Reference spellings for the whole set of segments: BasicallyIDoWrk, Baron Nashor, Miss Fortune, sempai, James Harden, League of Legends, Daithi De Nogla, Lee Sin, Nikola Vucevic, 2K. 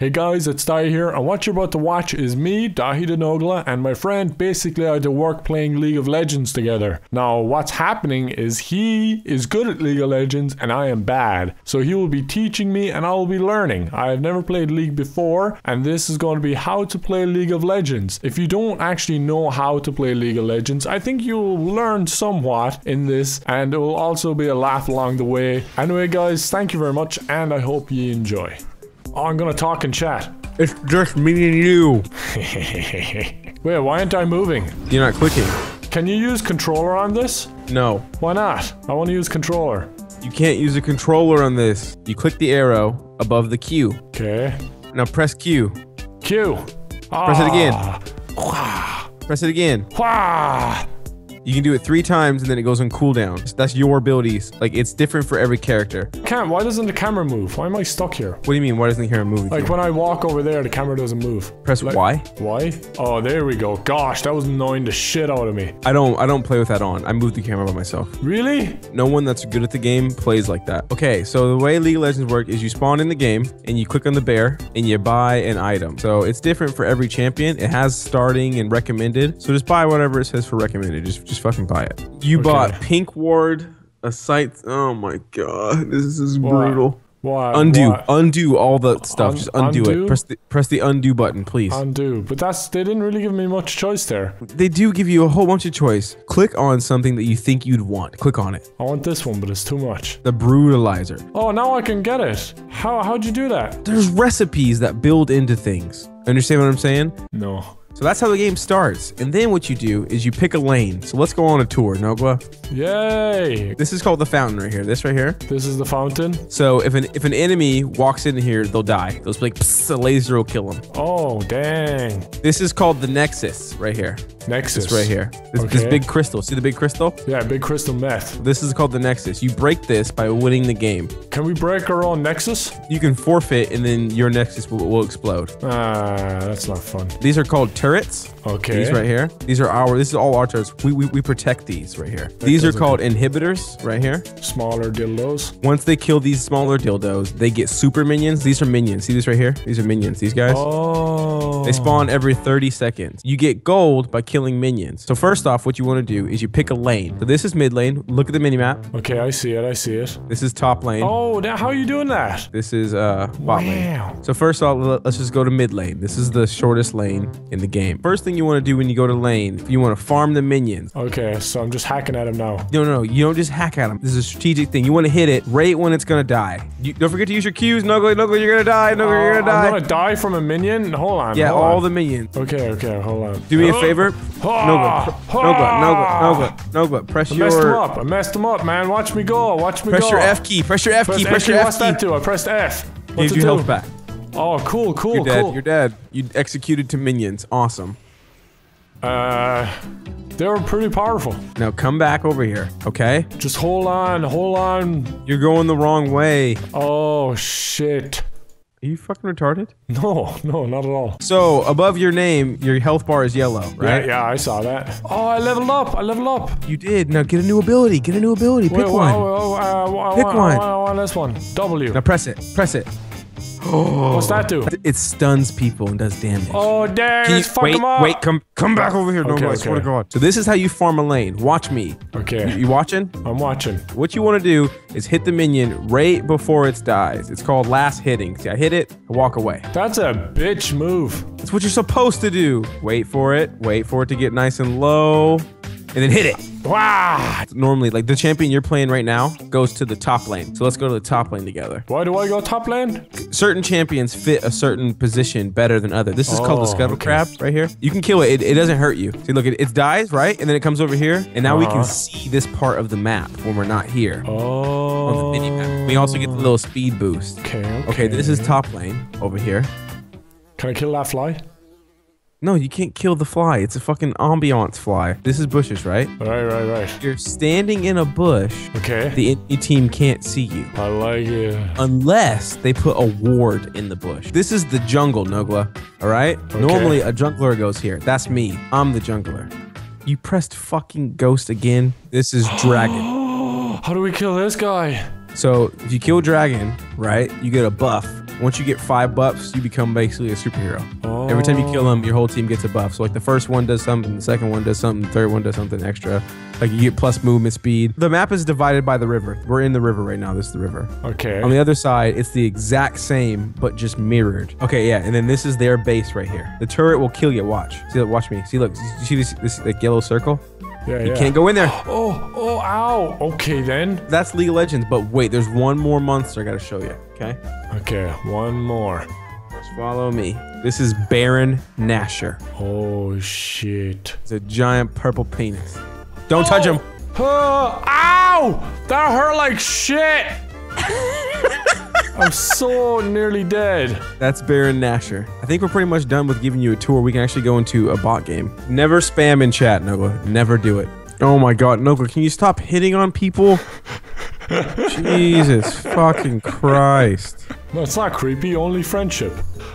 Hey guys, it's Dai here, and what you're about to watch is me, Daithi De Nogla, and my friend BasicallyIDoWrk playing League of Legends together. Now, what's happening is he is good at League of Legends and I am bad. So he will be teaching me and I will be learning. I have never played League before, and this is going to be how to play League of Legends. If you don't actually know how to play League of Legends, I think you'll learn somewhat in this, and it will also be a laugh along the way. Anyway guys, thank you very much and I hope you enjoy. Oh, I'm gonna talk and chat. It's just me and you. Wait, why aren't I moving? You're not clicking. Can you use controller on this? No. Why not? I want to use controller. You can't use a controller on this. You click the arrow above the Q. Okay. Now press Q. Q. Press it again. Wah. Press it again. Wah. You can do it 3 times and then it goes on cooldown. That's your abilities. Like, it's different for every character. Cam, why doesn't the camera move? Why am I stuck here? What do you mean, why doesn't the camera move? Like, when I walk over there, the camera doesn't move. Press like, Y. Y? Oh, there we go. Gosh, that was annoying the shit out of me. I don't play with that on. I moved the camera by myself. Really? No one that's good at the game plays like that. Okay, so the way League of Legends work is you spawn in the game and you click on the bear and you buy an item. So it's different for every champion. It has starting and recommended. So just buy whatever it says for recommended. Just fucking buy it. You bought Pink Ward, a scythe. Oh my god, this is brutal. Why? Undo, why? Undo all the stuff. Just undo it. Press the undo button, please. Undo. But they didn't really give me much choice there. They do give you a whole bunch of choice. Click on something that you think you'd want. Click on it. I want this one, but it's too much. The brutalizer. Oh, now I can get it. How'd you do that? There's recipes that build into things. Understand what I'm saying? No. So that's how the game starts. And then what you do is you pick a lane. So let's go on a tour, Nogla. Yay! This is called the fountain right here. This right here. This is the fountain. So if an enemy walks in here, they'll die. They'll be like, psst, a laser will kill them. Oh, dang. This is called the Nexus right here. Nexus. This right here. This big crystal. See the big crystal? Yeah, big crystal meth. This is called the Nexus. You break this by winning the game. Can we break our own Nexus? You can forfeit and then your Nexus will explode. Ah, that's not fun. These are called turrets. Okay. These right here. These are our, this is all our turrets. We protect these right here. These are called inhibitors right here. Smaller dildos. Once they kill these smaller dildos, they get super minions. These are minions. See this right here? These are minions. These guys. Oh. They spawn every 30 seconds. You get gold by killing minions. So first off, what you want to do is you pick a lane. So this is mid lane. Look at the mini map. Okay, I see it. I see it. This is top lane. Oh, now how are you doing that? This is bot lane. So first off, let's just go to mid lane. This is the shortest lane in the game. First thing you want to do when you go to lane, you want to farm the minions. Okay, so I'm just hacking at them now. No, you don't just hack at them. This is a strategic thing. You want to hit it right when it's gonna die. You don't forget to use your Qs. Nogla, you're gonna die. Nogla, you're gonna die. I'm gonna die from a minion. Hold on. Yeah, all the minions. Okay, hold on. Do me a favor. Nogla. Press your. I messed him up. Man. Watch me go. Press your F key. Press your F key. What's that do? I pressed F. Gives you health back. Oh, cool. You're dead. You executed two minions. Awesome. They were pretty powerful. Now come back over here, okay? Just hold on. You're going the wrong way. Oh, shit. Are you fucking retarded? No, not at all. So, above your name, your health bar is yellow, right? Yeah, I saw that. Oh, I leveled up. You did. Now get a new ability. Pick one. Pick one. I want this one. W. Now press it. Oh, what's that do? It stuns people and does damage. Oh, dang. Let's fuck them up. Wait, come back over here. Okay, I swear to God. So this is how you farm a lane. Watch me. Okay. You watching? I'm watching. What you want to do is hit the minion right before it dies. It's called last hitting. See, I hit it, I walk away. That's a bitch move. That's what you're supposed to do. Wait for it to get nice and low. And then hit it. Wow. Normally, like the champion you're playing right now goes to the top lane. So let's go to the top lane together. Why do I go top lane? Certain champions fit a certain position better than others. This is called the scuttle crab right here. You can kill it. It doesn't hurt you. See, look, it dies, right? And then it comes over here. And now we can see this part of the map when we're not here. Oh. On the mini map. We also get the little speed boost. Okay, this is top lane over here. Can I kill that fly? No, you can't kill the fly. It's a fucking ambiance fly. This is bushes, right? Right. You're standing in a bush. Okay. The enemy team can't see you. I like it. Unless they put a ward in the bush. This is the jungle, Nogla. All right? Okay. Normally, a jungler goes here. That's me. I'm the jungler. You pressed fucking ghost again. This is dragon. How do we kill this guy? So, if you kill dragon, right, you get a buff. Once you get 5 buffs, you become basically a superhero. Oh. Every time you kill them, your whole team gets a buff. So like the first one does something, the second one does something, the third one does something extra. Like you get plus movement speed. The map is divided by the river. We're in the river right now. This is the river. Okay. On the other side, it's the exact same, but just mirrored. Okay, yeah. And then this is their base right here. The turret will kill you. Watch. See, look, watch me. See, look. You see this like yellow circle? Yeah, you can't go in there. Oh, ow. Okay, then. That's League of Legends, but wait, there's one more monster I gotta show you, okay? Okay, one more. Just follow me. This is Baron Nashor. Oh, shit. It's a giant purple penis. Don't touch him. Ow! That hurt like shit. I'm so nearly dead. That's Baron Nashor. I think we're pretty much done with giving you a tour. We can actually go into a bot game. Never spam in chat, Nogla. Never do it. Oh my god, Nogla, can you stop hitting on people? Jesus fucking Christ. No, it's not creepy, only friendship.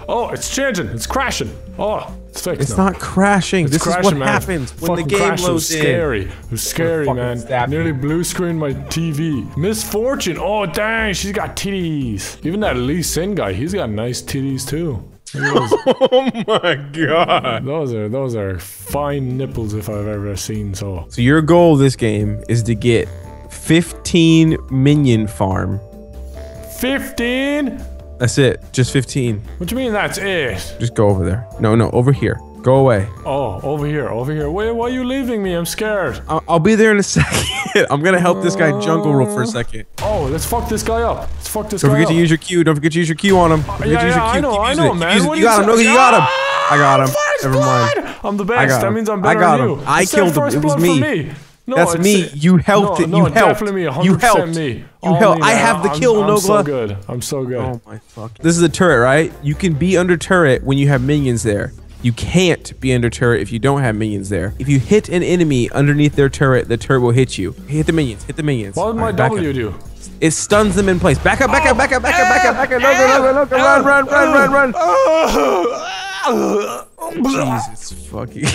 Oh, it's changing. It's crashing. Oh, it's fixed now. It's not crashing. This is what happens when the game loads in. It was scary, man. Nearly blue screened my TV. Miss Fortune. Oh, dang. She's got titties. Even that Lee Sin guy, he's got nice titties, too. Oh my god. Those are fine nipples if I've ever seen so. So your goal this game is to get 15 minion farm. 15? That's it. Just 15. What do you mean that's it? Just go over there. No, over here. Go away. Oh, over here. Wait, why are you leaving me? I'm scared. I'll be there in a second. I'm gonna help this guy jungle roll for a second. Oh, let's fuck this guy up. Don't forget to use your Q. Don't forget to use your Q on him. I know, man. You got him. No, you got him. I got him. Never mind. I'm the best. That means I'm better than you. I killed him. It was me. No, that's me. You helped it. You helped. Definitely me. 100% me. You helped. I have the kill, Nogla. I'm so good. Oh my fuck. This is the turret, right? You can be under turret when you have minions there. You can't be under turret if you don't have minions there. If you hit an enemy underneath their turret, the turret will hit you. Hit the minions. What would my W do? It stuns them in place. Back up. No, run. Jesus fucking.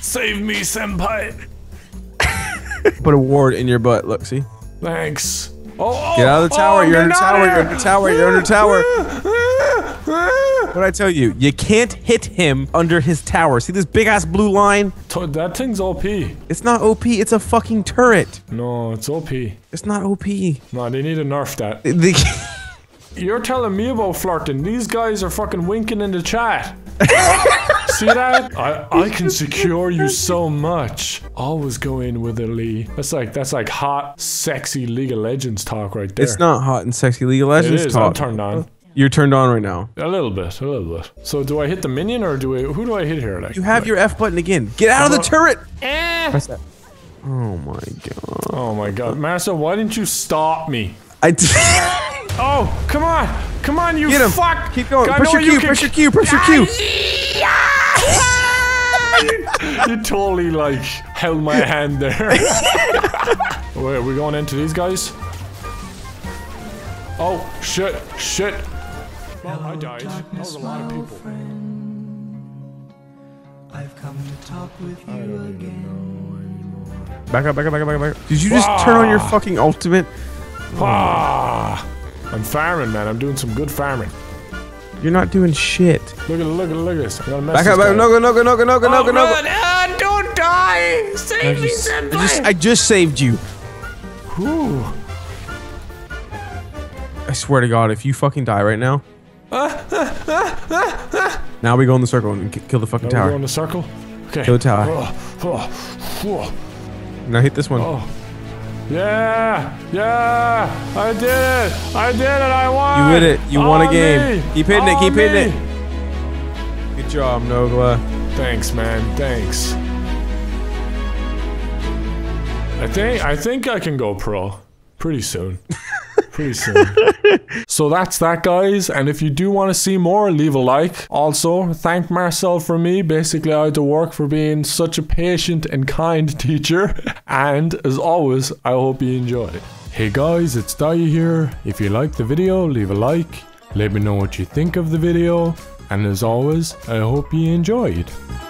Save me, senpai. Put a ward in your butt. Look, see? Thanks. Oh, get out of the tower. You're under tower. What'd I tell you? You can't hit him under his tower. See this big-ass blue line? That thing's OP. It's not OP. It's a fucking turret. No, it's OP. It's not OP. No, they need to nerf that. You're telling me about flirting. These guys are fucking winking in the chat. See that? I can secure you so much. Always go in with it, Lee. That's like hot, sexy League of Legends talk right there. It's not hot and sexy League of Legends talk. It is. I'm turned on. You're turned on right now. A little bit. So do I hit the minion or who do I hit here? Like, you have your F button again. Get out of the turret! Press that. Oh my god. Master, why didn't you stop me? Oh, come on, you fuck! Keep going. Push your Q. You totally like held my hand there. Wait, are we going into these guys? Oh shit! Well, I died. That was a lot of people. I've come to talk with you again. Back up! Did you just turn on your fucking ultimate? I'm farming, man. I'm doing some good farming. You're not doing shit. Look at this. Back up. No, don't die. Save me, senpai. I just saved you. Whew. I swear to God, if you fucking die right now. Now we go in the circle and kill the fucking tower. We go in the circle? Okay. Kill the tower. Now hit this one. Oh. Yeah! I did it! I won! You hit it. You won a game. Keep hitting it. Keep hitting it. Good job, Nogla. Thanks, man. Thanks. I think I can go pro pretty soon. So that's that, guys, and if you do want to see more, leave a like. Also, thank Marcel for me, BasicallyIDoWrk, for being such a patient and kind teacher, and as always, I hope you enjoyed it. Hey guys, it's Daithi here. If you liked the video, leave a like, let me know what you think of the video, and as always, I hope you enjoyed.